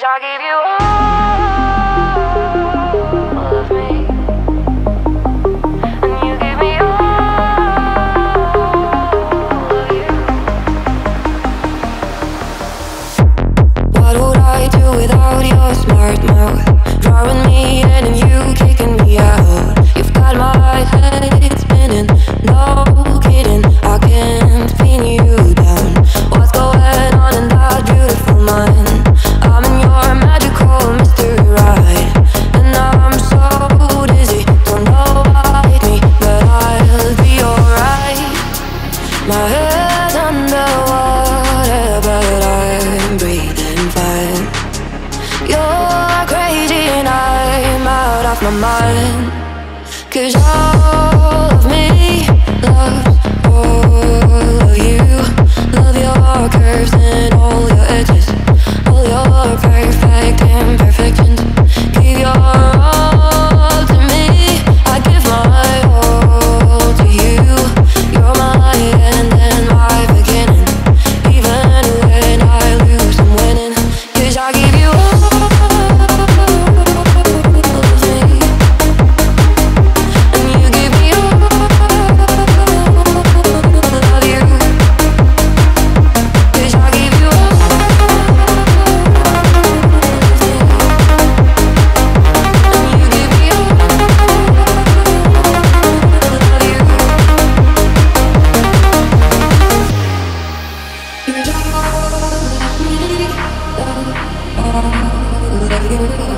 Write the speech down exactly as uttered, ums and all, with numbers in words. message, I give you all of me, and you give me all of you. What would I do without your smart mouth, drawing me in and you kicking me out? You've got my head spinning, no kidding, I can't pin you down. What's going on in that beautiful mind? I'm in your magical mystery ride, and I'm so dizzy, don't know why hit me, but I'll be alright. My head's underwater, but I'm breathing fine. You're crazy and I'm out of my mind, 'cause all of me loves all of you. Love your curves and all your edges, all your perfect imperfections. Give your all to me, I give my all to you. You're my end and my beginning, even when I lose, I'm winning. 'Cause I give you all. All of me, love, all of you.